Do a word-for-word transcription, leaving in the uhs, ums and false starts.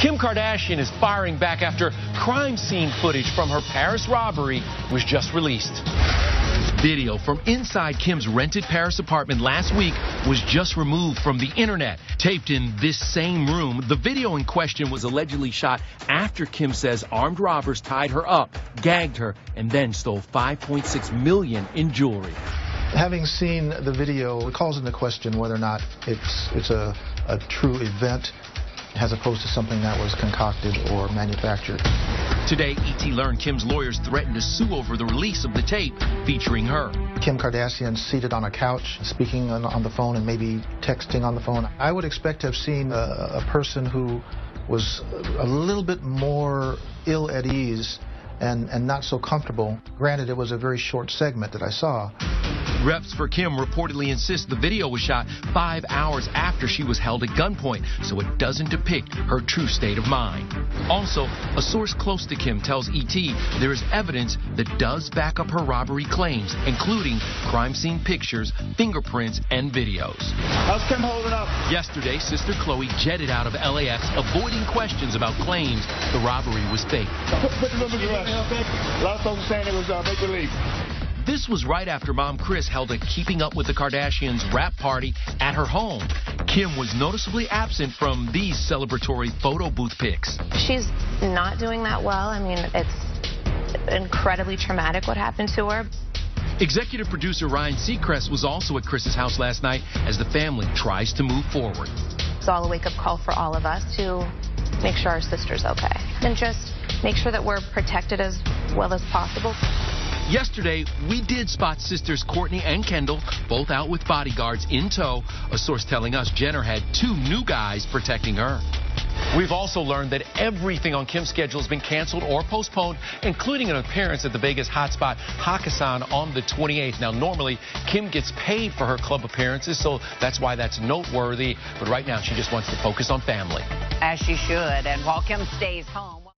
Kim Kardashian is firing back after crime scene footage from her Paris robbery was just released. Video from inside Kim's rented Paris apartment last week was just removed from the internet. Taped in this same room, the video in question was allegedly shot after Kim says armed robbers tied her up, gagged her, and then stole five point six million dollars in jewelry. Having seen the video, it calls into question whether or not it's, it's a, a true event, as opposed to something that was concocted or manufactured. Today, E T learned Kim's lawyers threatened to sue over the release of the tape featuring her. Kim Kardashian seated on a couch, speaking on, on the phone and maybe texting on the phone. I would expect to have seen a, a person who was a little bit more ill at ease and, and not so comfortable. Granted, it was a very short segment that I saw. Reps for Kim reportedly insist the video was shot five hours after she was held at gunpoint, so it doesn't depict her true state of mind. Also, a source close to Kim tells E T there is evidence that does back up her robbery claims, including crime scene pictures, fingerprints, and videos. How's Kim holding up? Yesterday, Sister Chloe jetted out of L A X, avoiding questions about claims the robbery was fake. A lot of folks saying it was uh, make believe. This was right after Mom Chris held a Keeping Up with the Kardashians rap party at her home. Kim was noticeably absent from these celebratory photo booth pics. She's not doing that well. I mean, it's incredibly traumatic what happened to her. Executive producer Ryan Seacrest was also at Chris's house last night as the family tries to move forward. It's all a wake-up call for all of us to make sure our sister's okay and just make sure that we're protected as well as possible. Yesterday, we did spot sisters Courtney and Kendall, both out with bodyguards in tow, a source telling us Jenner had two new guys protecting her. We've also learned that everything on Kim's schedule has been canceled or postponed, including an appearance at the Vegas hotspot Hakkasan on the twenty-eighth. Now, normally, Kim gets paid for her club appearances, so that's why that's noteworthy. But right now, she just wants to focus on family. As she should, and while Kim stays home...